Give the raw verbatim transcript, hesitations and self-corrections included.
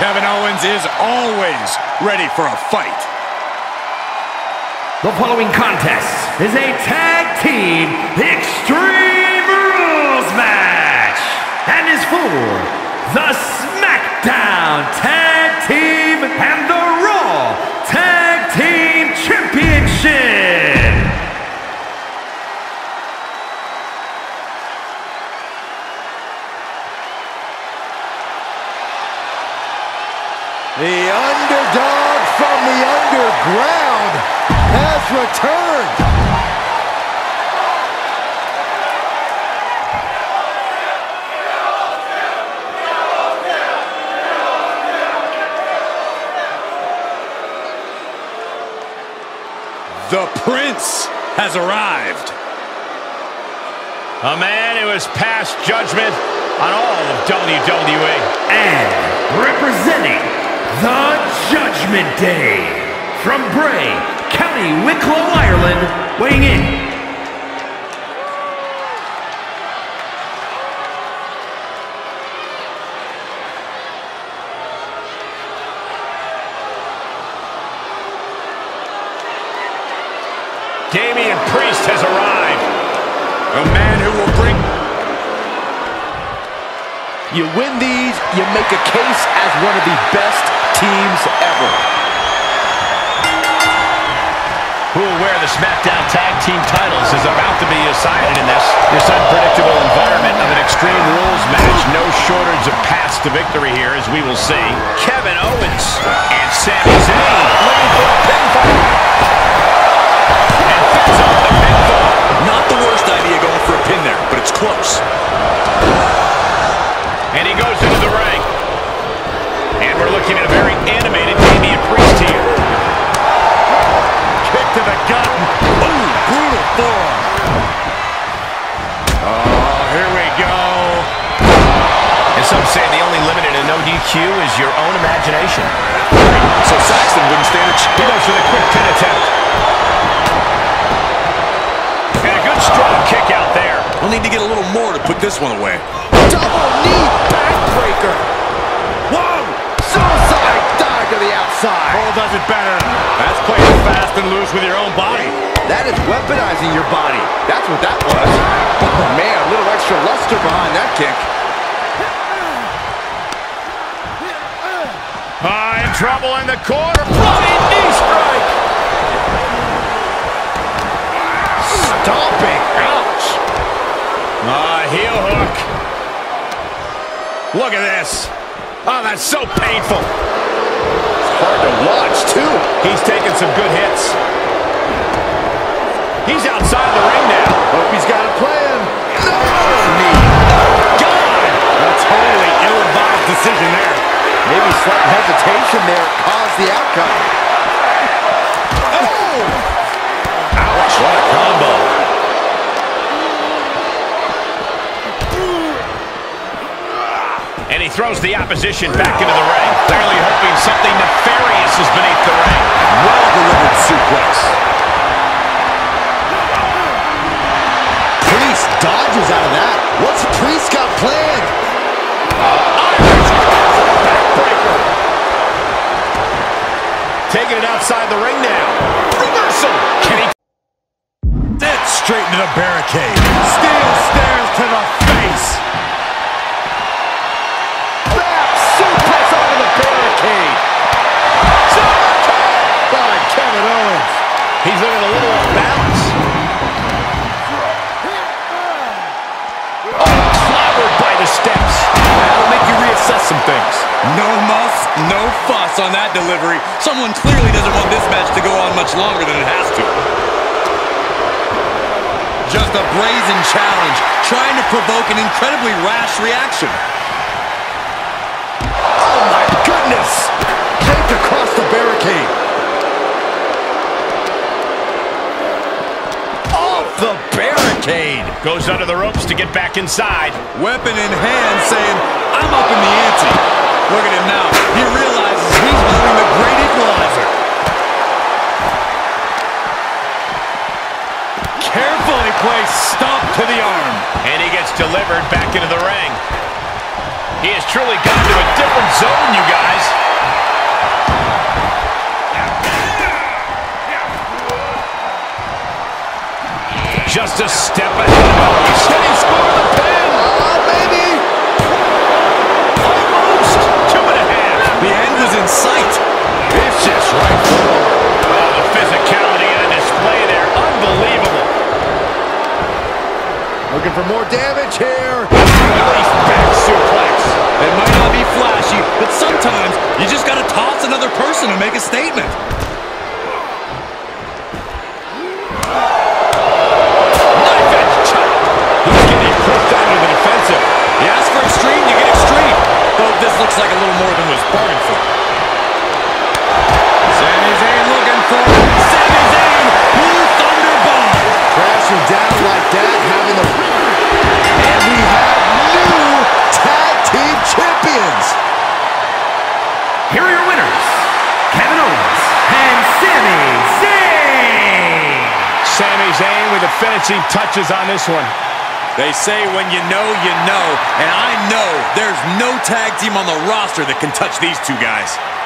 Kevin Owens is always ready for a fight. The following contest is a tag team Extreme Rules match and is for the SmackDown Tag Team and the Raw Tag Team Championship. The underdog from the underground has returned. The Prince has arrived. A man who has passed judgment on all of W W E. And representing The Judgment Day, from Bray, County Wicklow, Ireland, weighing in Damian Priest has arrived. A man who will bring... You win these, you make a case as one of the best teams ever. Who will wear the SmackDown Tag Team titles is about to be decided in this this unpredictable environment of an Extreme Rules match. No shortage of paths to victory here, as we will see. Kevin Owens and Sami Zayn looking for a pinfall. And picks up the pinfall. Not the worst idea going for a pin there, but it's close. And he goes into the ring. And we're looking at a very animated Damian Priest here. Kick to the gut. Ooh, brutal form. Oh, here we go. And some say the only limit in a no D Q is your own imagination. So Saxton wouldn't stand a chance. He goes for the quick pin attempt. And a good strong kick out there. We'll need to get a little more to put this one away. Double knee backbreaker. Whoa! Suicide dive to the outside. Cole does it better. That's playing fast and loose with your own body. That is weaponizing your body. That's what that was. Oh, man, a little extra luster behind that kick. Ah, in trouble in the corner. Bloody knee strike. Stomping. Ouch. Ah, heel hook. Look at this. Oh, that's so painful. It's hard to watch, too. He's taking some good hits. He's outside the ring now. Hope he's got a plan. No! Oh, God! That's totally ill-advised decision there. Maybe slight hesitation there caused the outcome. Oh! Ouch, what a combo. And he throws the opposition back into the ring, clearly hoping something nefarious is beneath the ring. Well-delivered suplex. Priest dodges out of that. What's Priest got planned? Uh, Irish backbreaker. Taking it outside the ring now. Reversal. Can he? That's straight into the barricade. Steel stares to the face. He's looking a little off balance. Oh, clobbered by the steps. That'll make you reassess some things. No muss, no fuss on that delivery. Someone clearly doesn't want this match to go on much longer than it has to. Just a brazen challenge, trying to provoke an incredibly rash reaction. Oh my goodness! Kicked across the barricade. The barricade. Goes under the ropes to get back inside. Weapon in hand saying, I'm up in the ante. Look at him now. He realizes he's becoming the great equalizer. Carefully placed stomp to the arm. And he gets delivered back into the ring. He has truly gotten to a different zone, you guys. Just a step ahead. Can he score the pin? Oh, baby. Almost. Two and a half. The end was in sight. Vicious right foot. Oh, the physicality on display there. Unbelievable. Looking for more damage here. Nice back suplex. It might not be flashy, but sometimes you just gotta toss another person to make a statement. Knife edge chop. He's getting pushed out of the defensive. You ask for extreme, you get extreme. Though this looks like a little more than was bargained for. Sami Zayn looking for it. Sami Zayn, blue thunderbomb. Crashing down like that, having the. And we have new tag team champions. Here are your winners, Kevin Owens and Sami Zayn. Sami Zayn with the finishing touches on this one. They say when you know, you know. And I know there's no tag team on the roster that can touch these two guys.